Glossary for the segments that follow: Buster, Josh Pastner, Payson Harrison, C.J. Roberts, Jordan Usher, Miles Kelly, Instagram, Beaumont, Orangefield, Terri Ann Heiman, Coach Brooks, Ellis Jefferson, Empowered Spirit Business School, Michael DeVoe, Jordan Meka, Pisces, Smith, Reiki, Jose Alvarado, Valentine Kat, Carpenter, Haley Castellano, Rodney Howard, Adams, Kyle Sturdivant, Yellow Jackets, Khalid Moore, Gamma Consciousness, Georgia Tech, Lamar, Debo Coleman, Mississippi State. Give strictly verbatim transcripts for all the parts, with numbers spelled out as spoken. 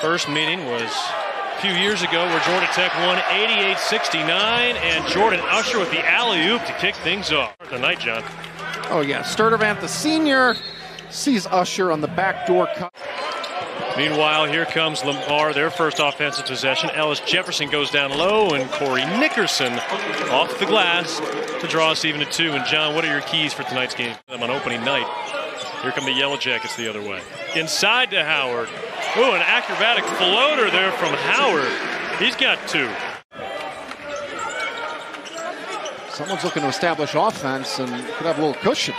first meeting was a few years ago where Georgia Tech won eighty-eight sixty-nine, and Jordan Usher with the alley-oop to kick things off. The night, John. Oh, yeah. Sturdivant, the senior, sees Usher on the backdoor cut. Meanwhile, here comes Lamar, their first offensive possession. Ellis Jefferson goes down low, and Corey Nickerson off the glass to draw us even to two. And, John, what are your keys for tonight's game? I'm on opening night. Here come the Yellow Jackets the other way. Inside to Howard. Ooh, an acrobatic floater there from Howard. He's got two. Someone's looking to establish offense and could have a little cushion.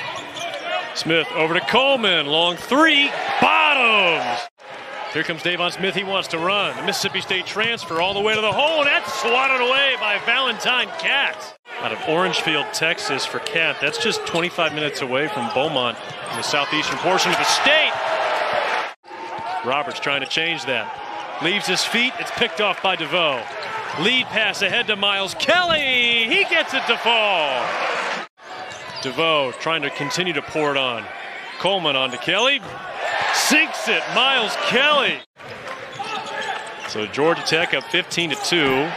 Smith over to Coleman. Long three. Bottoms. Here comes Davon Smith. He wants to run. The Mississippi State transfer all the way to the hole, and that's swatted away by Valentine Kat. Out of Orangefield, Texas for Kat. That's just twenty-five minutes away from Beaumont in the southeastern portion of the state. Roberts trying to change that. Leaves his feet. It's picked off by DeVoe. Lead pass ahead to Miles Kelly. He gets it to fall. DeVoe trying to continue to pour it on. Coleman on to Kelly. Sinks it, Miles Kelly. So Georgia Tech up fifteen to two.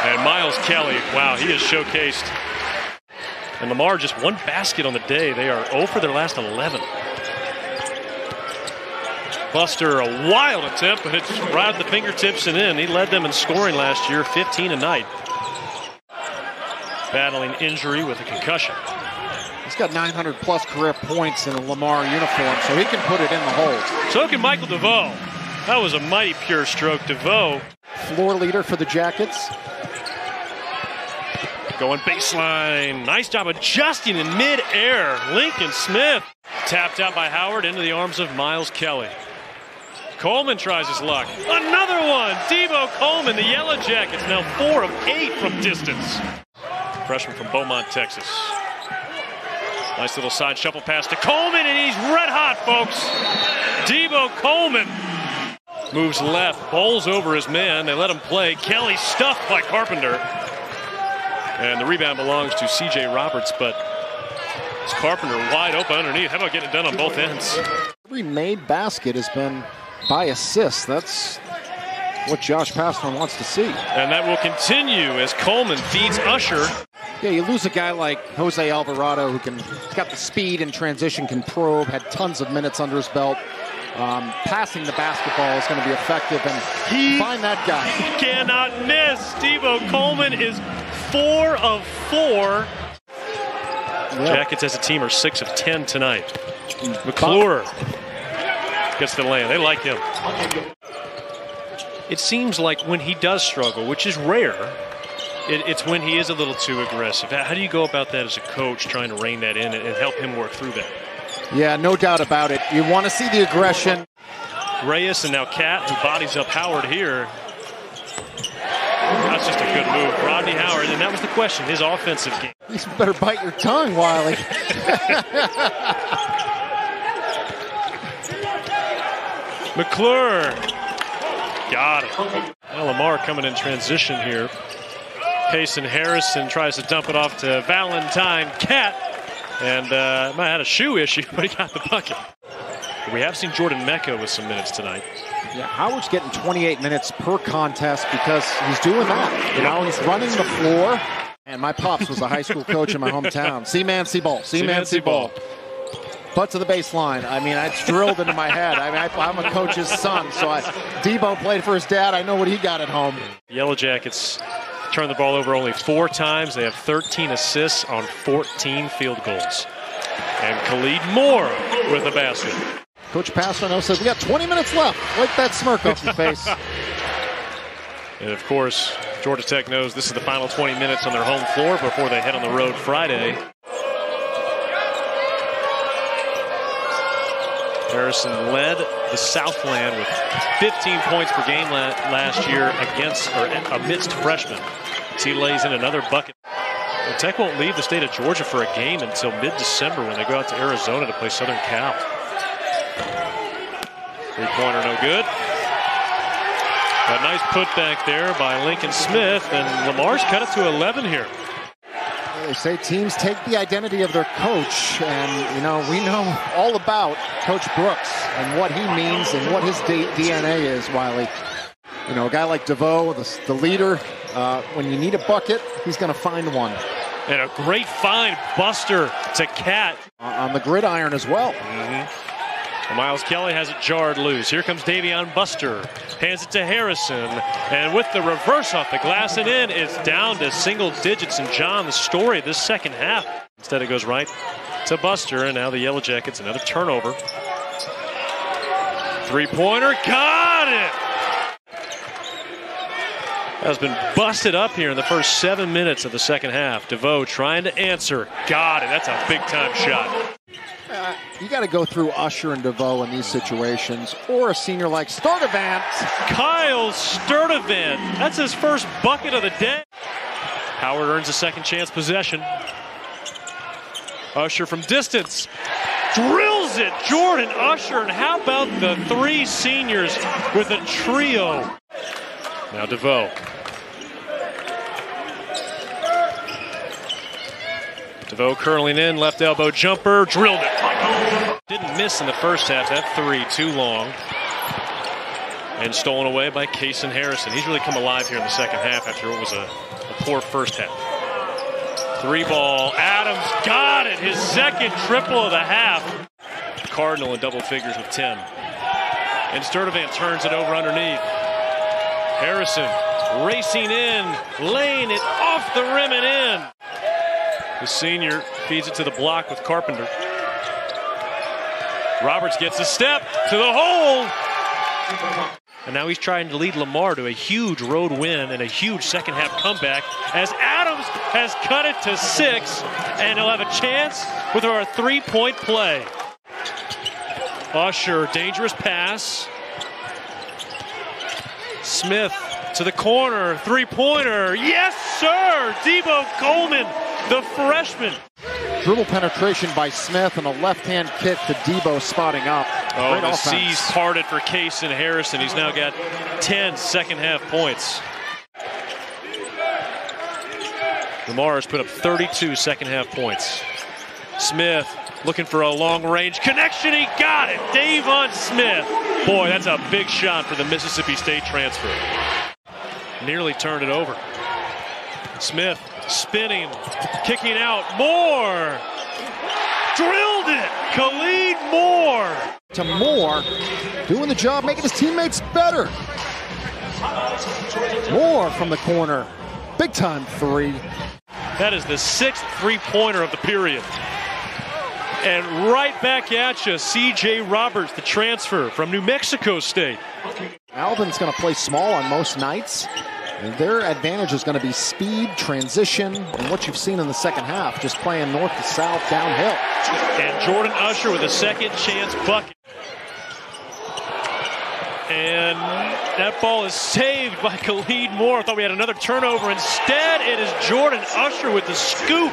And Miles Kelly, wow, he is showcased. And Lamar just one basket on the day. They are zero for their last eleven. Buster, a wild attempt, but it's right at the fingertips and in. He led them in scoring last year, fifteen a night. Battling injury with a concussion. He's got nine hundred plus career points in a Lamar uniform, so he can put it in the hole. So can Michael DeVoe. That was a mighty pure stroke. DeVoe. Floor leader for the Jackets. Going baseline. Nice job adjusting in midair. Lincoln Smith. Tapped out by Howard into the arms of Miles Kelly. Coleman tries his luck. Another one. Debo Coleman, the Yellow Jackets, now four of eight from distance. Freshman from Beaumont, Texas. Nice little side shuffle pass to Coleman, and he's red hot, folks. Debo Coleman moves left, bowls over his man. They let him play. Kelly stuffed by Carpenter. And the rebound belongs to C J. Roberts, but it's Carpenter wide open underneath. How about getting it done on both ends? Every made basket has been by assists. That's what Josh Pastner wants to see. And that will continue as Coleman feeds Usher. Yeah, you lose a guy like Jose Alvarado, who can got the speed and transition, can probe, had tons of minutes under his belt. Um, passing the basketball is going to be effective, and he find that guy. He cannot miss. Debo Coleman is four of four. Yep. Jackets as a team are six of ten tonight. McClure gets the lane. They like him. It seems like when he does struggle, which is rare, it's when he is a little too aggressive. How do you go about that as a coach, trying to rein that in and help him work through that? Yeah, no doubt about it. You want to see the aggression. Reyes and now Kat, who bodies up Howard here. That's just a good move. Rodney Howard, and that was the question, his offensive game. You better bite your tongue, Wiley. McClure. Got it. Now Lamar coming in transition here. Payson Harrison tries to dump it off to Valentine Kat, and uh, might have had a shoe issue, but he got the bucket. But we have seen Jordan Meka with some minutes tonight. Yeah, Howard's getting twenty-eight minutes per contest because he's doing that. You know, he's running the floor. And my pops was a high school coach in my hometown. See man, see ball. See man, see ball. Butt to the baseline. I mean, it's drilled into my head. I mean, I, I'm a coach's son, so I, Debo played for his dad. I know what he got at home. Yellow Jackets turn the ball over only four times. They have thirteen assists on fourteen field goals. And Khalid Moore with a basket. Coach Pastner says, we got twenty minutes left. Wipe that smirk off your face. And, of course, Georgia Tech knows this is the final twenty minutes on their home floor before they head on the road Friday. Harrison led the Southland with fifteen points per game la last year against or amidst freshmen. He lays in another bucket. Well, Tech won't leave the state of Georgia for a game until mid-December when they go out to Arizona to play Southern Cal. Three-pointer, no good. A nice putback there by Lincoln Smith, and Lamar's cut it to eleven here. they say teams take the identity of their coach, and, you know, we know all about Coach Brooks and what he means and what his D N A is, Wiley. You know, a guy like DeVoe, the, the leader, uh, when you need a bucket, he's going to find one. And a great find, Buster to Kat. Uh, on the gridiron as well. Mm-hmm. Miles Kelly has it jarred loose. Here comes Davion Buster. Hands it to Harrison. And with the reverse off the glass and in, it's down to single digits. And John, the story of this second half. Instead, it goes right to Buster. And now the Yellow Jackets, another turnover. Three-pointer. Got it! Has been busted up here in the first seven minutes of the second half. DeVoe trying to answer. Got it. That's a big-time shot. Uh, you got to go through Usher and DeVoe in these situations, or a senior like Sturdivant. Kyle Sturdivant. That's his first bucket of the day. Howard earns a second chance possession. Usher from distance. Drills it. Jordan Usher. And how about the three seniors with a trio? Now DeVoe. DeVoe curling in, left elbow jumper, drilled it. Didn't miss in the first half, that three too long. And stolen away by Kason Harrison. He's really come alive here in the second half after what was a, a poor first half. Three ball, Adams got it, his second triple of the half. Cardinal in double figures with ten. And Sturdivant turns it over underneath. Harrison racing in, laying it off the rim and in. The senior feeds it to the block with Carpenter. Roberts gets a step to the hole. And now he's trying to lead Lamar to a huge road win and a huge second half comeback as Adams has cut it to six, and he'll have a chance with our three-point play. Usher, dangerous pass. Smith to the corner, three-pointer. Yes, sir! Debo Coleman, the freshman. Dribble penetration by Smith and a left-hand kick to Debo spotting up. Oh, great the offense. C's parted for Kason Harrison. He's now got ten second-half points. Lamar has put up thirty-two second-half points. Smith looking for a long-range connection. He got it. Davon Smith. Boy, that's a big shot for the Mississippi State transfer. Nearly turned it over. Smith spinning, kicking out. Moore drilled it. Khalid Moore to Moore, doing the job, making his teammates better. Moore from the corner, big time three. That is the sixth three-pointer of the period. And right back at you, C J. Roberts, the transfer from New Mexico State. Alvin's going to play small on most nights. And their advantage is going to be speed, transition, and what you've seen in the second half, just playing north to south, downhill. And Jordan Usher with a second chance bucket. And that ball is saved by Khalid Moore. I thought we had another turnover. Instead, it is Jordan Usher with the scoop.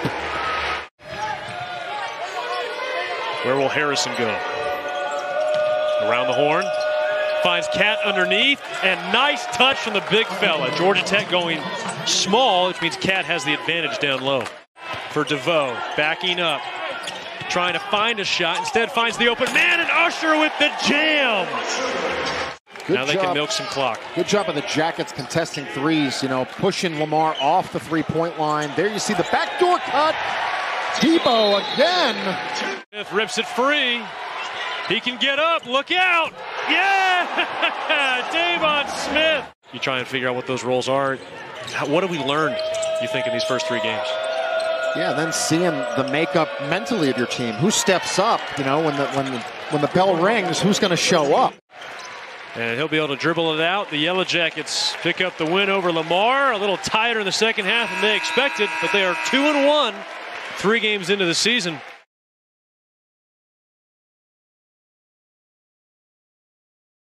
Where will Harrison go? Around the horn. Finds Kat underneath, and nice touch from the big fella. Georgia Tech going small, which means Kat has the advantage down low. For DeVoe, backing up, trying to find a shot. Instead finds the open man, and Usher with the jam. Good now they job. Can milk some clock. Good job of the Jackets contesting threes, you know, pushing Lamar off the three-point line. There you see the backdoor cut. Debo again. Smith rips it free. He can get up. Look out. Yeah! Davon Smith! You try and figure out what those roles are. What have we learned, you think, in these first three games? Yeah, then seeing the makeup mentally of your team. Who steps up, you know, when the when the, when the bell rings, who's going to show up? And he'll be able to dribble it out. The Yellow Jackets pick up the win over Lamar. A little tighter in the second half than they expected, but they are two and one, three games into the season.